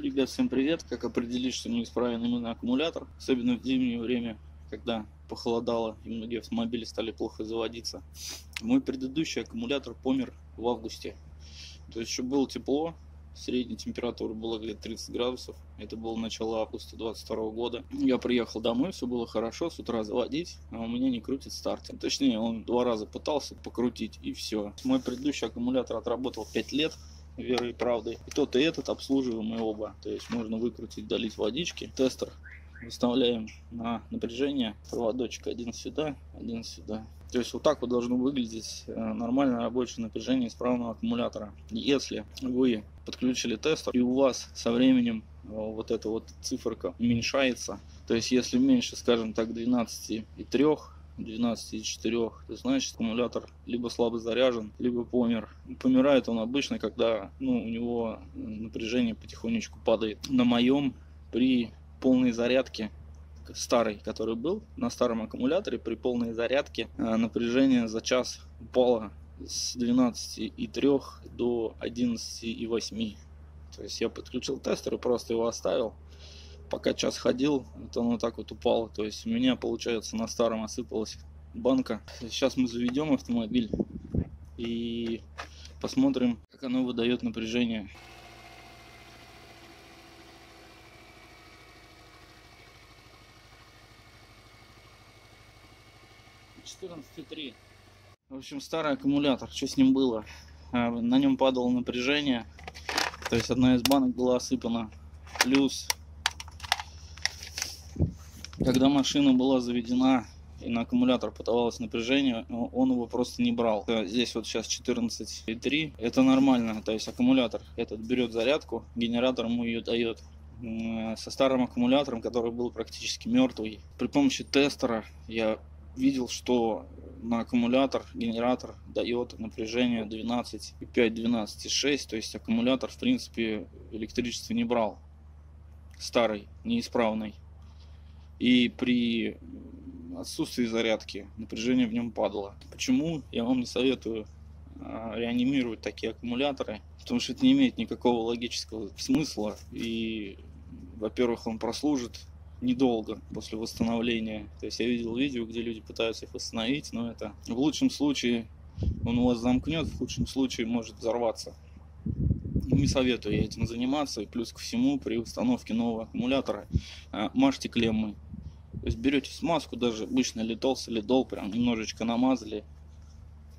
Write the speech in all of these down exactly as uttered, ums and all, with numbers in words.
Ребят, всем привет! Как определить, что неисправен именно аккумулятор, особенно в зимнее время, когда похолодало и многие автомобили стали плохо заводиться. Мой предыдущий аккумулятор помер в августе. То есть еще было тепло, средняя температура была где-то тридцать градусов. Это было начало августа двадцать второго года. Я приехал домой, все было хорошо, с утра заводить, а у меня не крутит стартер. Точнее, он два раза пытался покрутить, и все. Мой предыдущий аккумулятор отработал пять лет. Верой и правдой. И тот, и этот обслуживаем, и оба. То есть можно выкрутить, долить водички. Тестер выставляем на напряжение. Проводочек один сюда, один сюда. То есть вот так вот должно выглядеть нормальное рабочее напряжение исправного аккумулятора. Если вы подключили тестер и у вас со временем вот эта вот циферка уменьшается, то есть если меньше, скажем так, двенадцати и трёх, двенадцати и четырёх, то значит аккумулятор либо слабо заряжен, либо помер. Помирает он обычно, когда ну, у него напряжение потихонечку падает. На моем при полной зарядке, старый, который был, на старом аккумуляторе при полной зарядке напряжение за час упало с двенадцати и трёх до одиннадцати и восьми. То есть я подключил тестер и просто его оставил. Пока час ходил, вот оно так вот упало. То есть у меня, получается, на старом осыпалась банка. Сейчас мы заведем автомобиль и посмотрим, как оно выдает напряжение. четырнадцать и три. В общем, старый аккумулятор. Что с ним было? На нем падало напряжение. То есть одна из банок была осыпана. Плюс... Когда машина была заведена и на аккумулятор подавалось напряжение, он его просто не брал. Здесь вот сейчас четырнадцать и три. Это нормально, то есть аккумулятор этот берет зарядку, генератор ему ее дает. Со старым аккумулятором, который был практически мертвый, при помощи тестера я видел, что на аккумулятор генератор дает напряжение двенадцать и пять, двенадцать и шесть. То есть аккумулятор в принципе электричество не брал, старый, неисправный. И при отсутствии зарядки напряжение в нем падало. Почему я вам не советую реанимировать такие аккумуляторы? Потому что это не имеет никакого логического смысла. И, во-первых, он прослужит недолго после восстановления. То есть я видел видео, где люди пытаются их восстановить, но это в лучшем случае он у вас замкнет, в худшем случае может взорваться. Не советую я этим заниматься. И плюс ко всему, при установке нового аккумулятора мажьте клеммы. То есть берете смазку, даже обычно литол, солидол, прям немножечко намазали,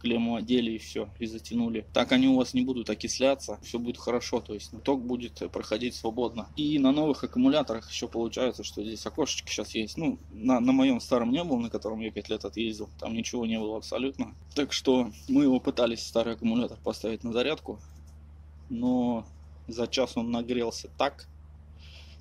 клемму одели и все, и затянули. Так они у вас не будут окисляться, все будет хорошо, то есть ток будет проходить свободно. И на новых аккумуляторах еще получается, что здесь окошечки сейчас есть. Ну, на, на моем старом не было, на котором я пять лет отъездил, там ничего не было абсолютно. Так что мы его пытались, старый аккумулятор, поставить на зарядку, но за час он нагрелся так.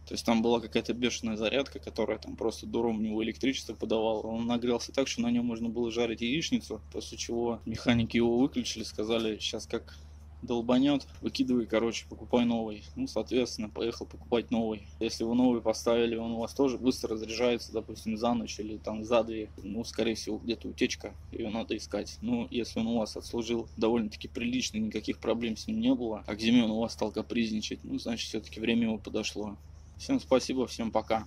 То есть там была какая-то бешеная зарядка, которая там просто дуром в него электричество подавала. Он нагрелся так, что на нем можно было жарить яичницу, после чего механики его выключили, сказали, сейчас как долбанет, выкидывай, короче, покупай новый. Ну, соответственно, поехал покупать новый. Если вы новый поставили, он у вас тоже быстро разряжается, допустим, за ночь или там за две. Ну, скорее всего, где-то утечка, ее надо искать. Ну, если он у вас отслужил довольно-таки прилично, никаких проблем с ним не было, а к зиме он у вас стал капризничать, ну, значит, все-таки время его подошло. Всем спасибо, всем пока.